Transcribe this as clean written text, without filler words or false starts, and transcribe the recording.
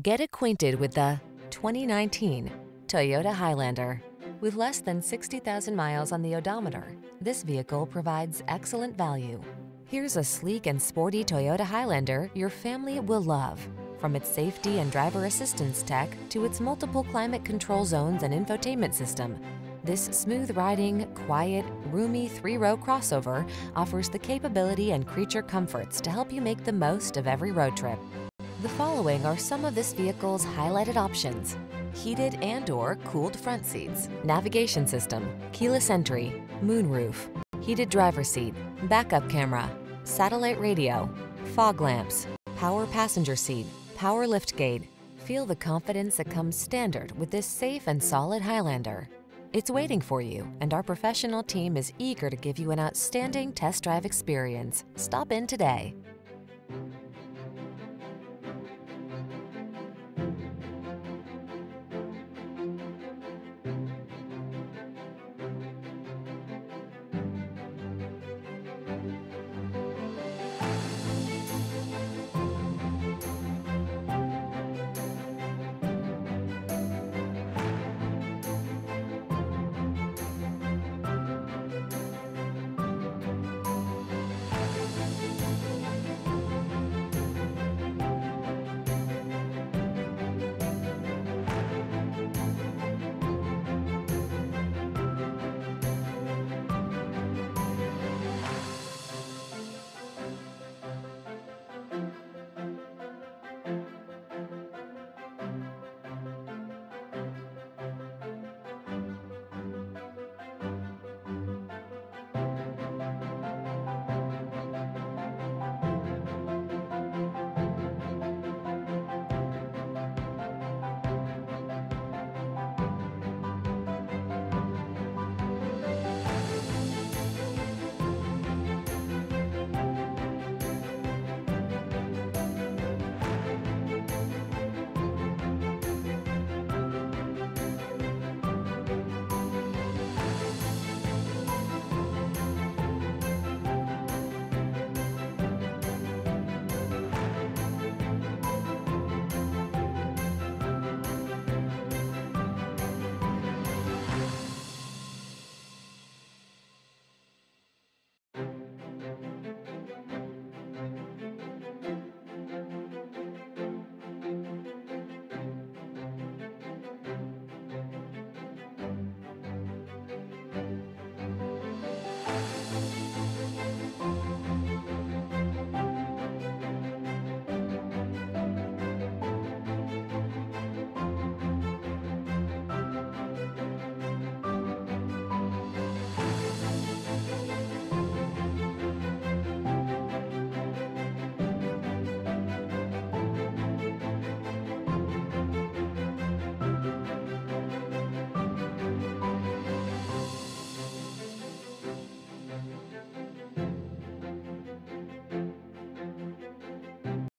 Get acquainted with the 2019 Toyota Highlander. With less than 60,000 miles on the odometer, this vehicle provides excellent value. Here's a sleek and sporty Toyota Highlander your family will love. From its safety and driver assistance tech to its multiple climate control zones and infotainment system, this smooth-riding, quiet, roomy three-row crossover offers the capability and creature comforts to help you make the most of every road trip. The following are some of this vehicle's highlighted options: heated and/or cooled front seats, navigation system, keyless entry, moonroof, heated driver's seat, backup camera, satellite radio, fog lamps, power passenger seat, power liftgate. Feel the confidence that comes standard with this safe and solid Highlander. It's waiting for you, and our professional team is eager to give you an outstanding test drive experience. Stop in today.